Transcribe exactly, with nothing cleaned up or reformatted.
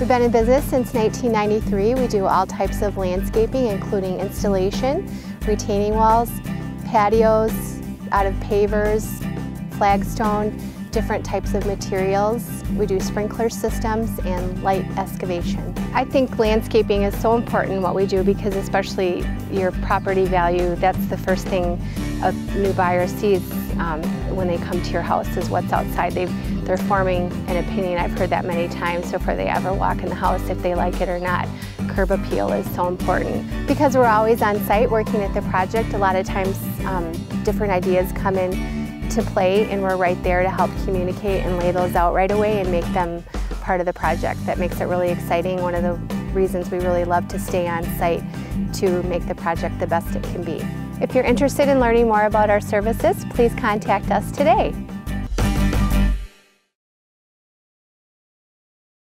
We've been in business since nineteen ninety-three. We do all types of landscaping, including installation, retaining walls, patios, out of pavers, flagstone, different types of materials. We do sprinkler systems and light excavation. I think landscaping is so important in what we do because especially your property value, that's the first thing a new buyer sees um, when they come to your house is what's outside. They've, they're forming an opinion. I've heard that many times before they ever walk in the house if they like it or not. Curb appeal is so important. Because we're always on site working at the project, a lot of times um, different ideas come in to play and we're right there to help communicate and lay those out right away and make them part of the project. That makes it really exciting. One of the reasons we really love to stay on site to make the project the best it can be. If you're interested in learning more about our services, please contact us today.